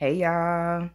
Hey y'all.